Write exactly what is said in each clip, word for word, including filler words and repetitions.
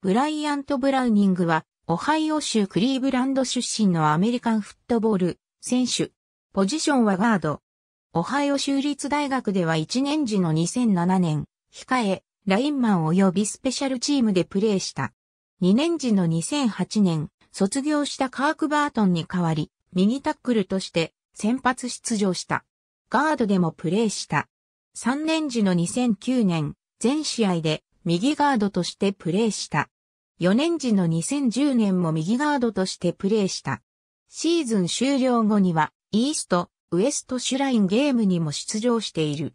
ブライアント・ブラウニングは、オハイオ州クリーブランド出身のアメリカンフットボール選手。ポジションはガード。オハイオ州立大学ではいちねん時のにせんななねん、控え、ラインマン及びスペシャルチームでプレーした。にねん時のにせんはちねん、卒業したカーク・バートンに代わり、右タックルとして先発出場した。ガードでもプレーした。さんねん時のにせんきゅうねん、全試合で右ガードとしてプレーした。よねん時のにせんじゅうねんも右ガードとしてプレーした。シーズン終了後には、イースト、ウエストシュラインゲームにも出場している。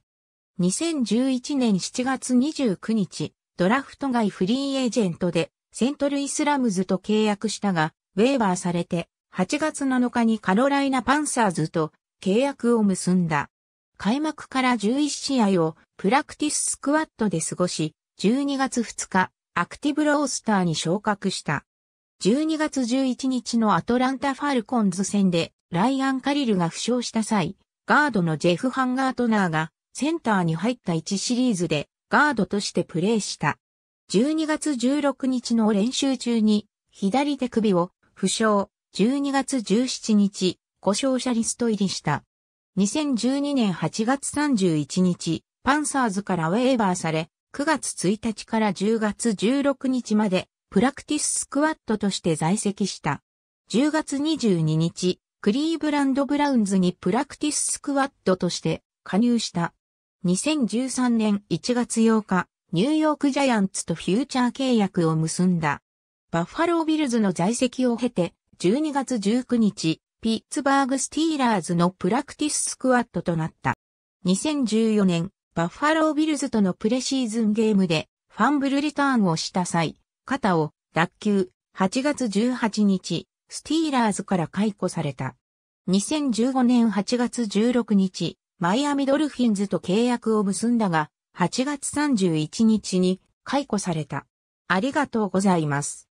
にせんじゅういちねんしちがつにじゅうくにち、ドラフト外フリーエージェントで、セントルイスラムズと契約したが、ウェーバーされて、はちがつなのかにカロライナパンサーズと契約を結んだ。開幕からじゅういち試合をプラクティススクワットで過ごし、じゅうにがつふつか、アクティブロースターに昇格した。じゅうにがつじゅういちにちのアトランタ・ファルコンズ戦で、ライアン・カリルが負傷した際、ガードのジェフ・ハンガートナーがセンターに入ったいちシリーズでガードとしてプレーした。じゅうにがつじゅうろくにちの練習中に左手首を負傷、じゅうにがつじゅうしちにち故障者リスト入りした。にせんじゅうにねんはちがつさんじゅういちにち、パンサーズからウェーバーされ、くがつついたちからじゅうがつじゅうろくにちまでプラクティススクワットとして在籍した。じゅうがつにじゅうににち、クリーブランド・ブラウンズにプラクティススクワットとして加入した。にせんじゅうさんねんいちがつようか、ニューヨークジャイアンツとフューチャー契約を結んだ。バッファロー・ビルズの在籍を経て、じゅうにがつじゅうくにち、ピッツバーグ・スティーラーズのプラクティススクワットとなった。にせんじゅうよねん、バッファロー・ビルズとのプレシーズンゲームで、ファンブルリターンをした際、肩を脱臼、はちがつじゅうはちにち、スティーラーズから解雇された。にせんじゅうごねんはちがつじゅうろくにち、マイアミドルフィンズと契約を結んだが、はちがつさんじゅういちにちに解雇された。ありがとうございます。